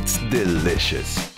It's delicious.